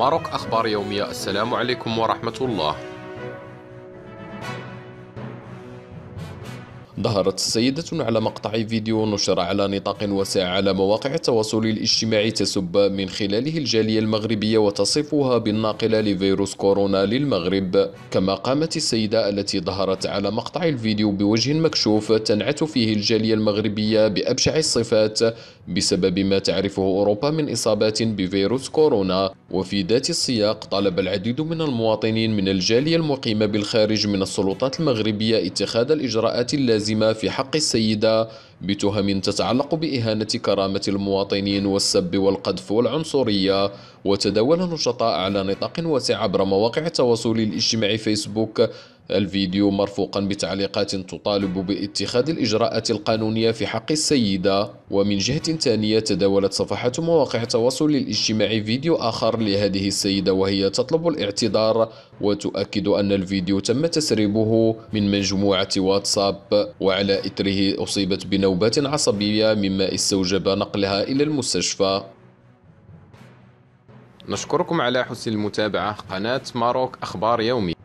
ماروك أخبار يومية. السلام عليكم ورحمة الله. ظهرت السيدة على مقطع فيديو نشر على نطاق واسع على مواقع التواصل الاجتماعي تسب من خلاله الجالية المغربية وتصفها بالناقلة لفيروس كورونا للمغرب. كما قامت السيدة التي ظهرت على مقطع الفيديو بوجه مكشوف تنعت فيه الجالية المغربية بأبشع الصفات بسبب ما تعرفه أوروبا من إصابات بفيروس كورونا. وفي ذات السياق طلب العديد من المواطنين من الجالية المقيمة بالخارج من السلطات المغربية اتخاذ الإجراءات اللازمة في حق السيدة بتهم تتعلق بإهانة كرامة المواطنين والسب والقذف والعنصرية. وتداول النشطاء على نطاق واسع عبر مواقع التواصل الاجتماعي فيسبوك الفيديو مرفوقا بتعليقات تطالب باتخاذ الإجراءات القانونية في حق السيدة. ومن جهة ثانية تداولت صفحة مواقع التواصل الاجتماعي فيديو آخر لهذه السيدة وهي تطلب الاعتذار وتؤكد أن الفيديو تم تسريبه من مجموعة واتساب وعلى إثره أصيبت بنوبات عصبية مما استوجب نقلها إلى المستشفى. نشكركم على حسن المتابعة. قناة ماروك أخبار يومي.